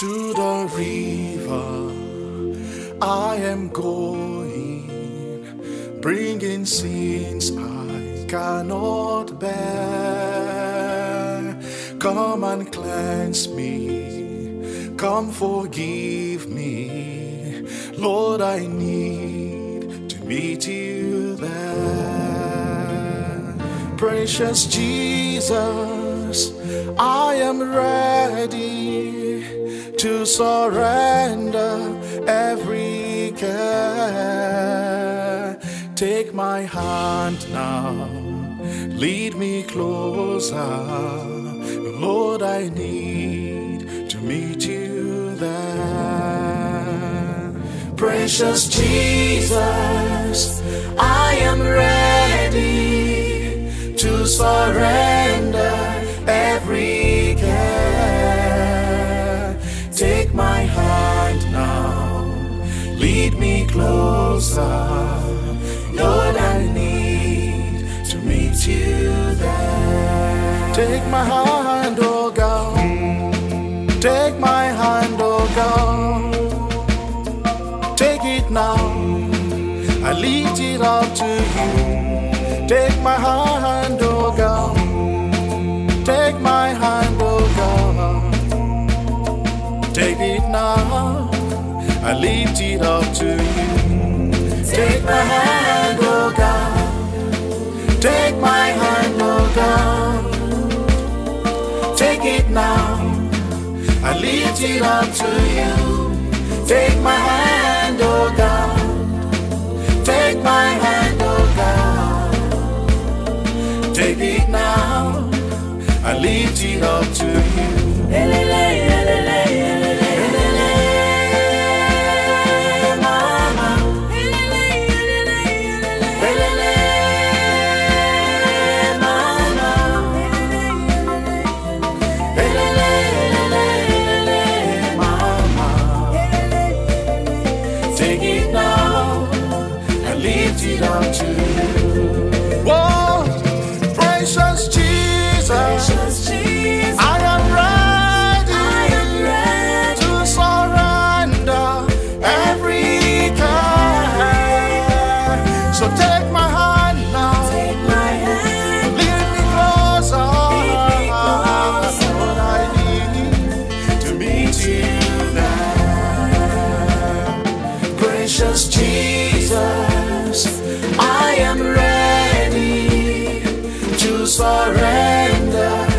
to the river I am going, bringing sins I cannot bear. Come and cleanse me, come forgive me, Lord, I need to meet you there. Precious Jesus, I am ready to surrender every care. Take my hand now, lead me closer, Lord, I need to meet you there. Precious Jesus, I am ready to surrender every care. Take my hand now, lead me closer, Lord, I need to meet you there. Take my hand, oh God, take my hand, oh God, take it now, I lead it up to you. Take my hand, oh God, take my hand, oh God, take it now, I lift it up to you. Take my hand, oh God, take my hand, oh God, take it now, I lift it up to you. Take my hand, oh God, take my hand, oh God, take it now, I lift it up to you. Surrender